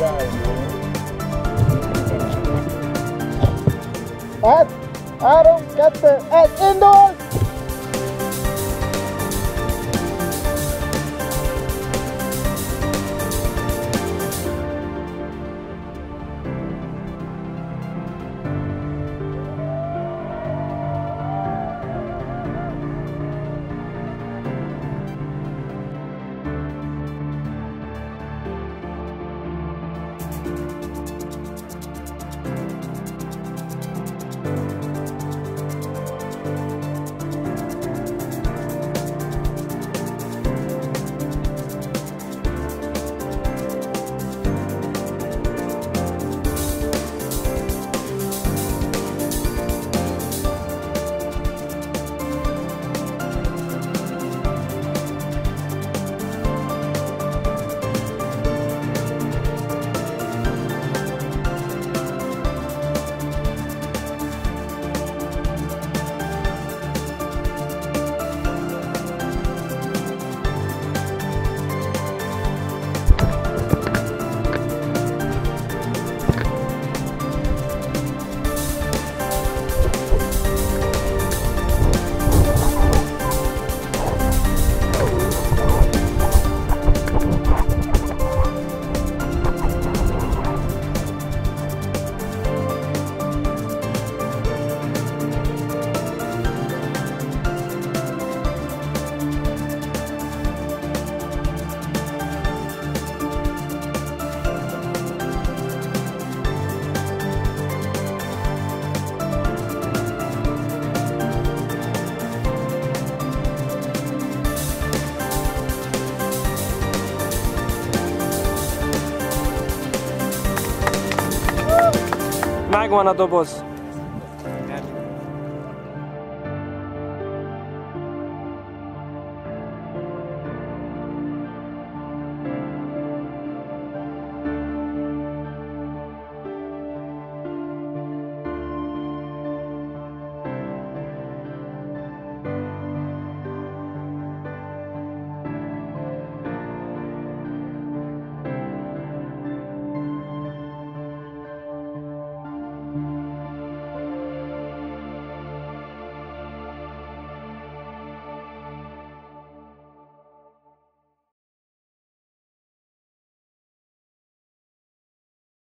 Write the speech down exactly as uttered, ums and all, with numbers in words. I, I don't get the at indoors. Magma na do boss.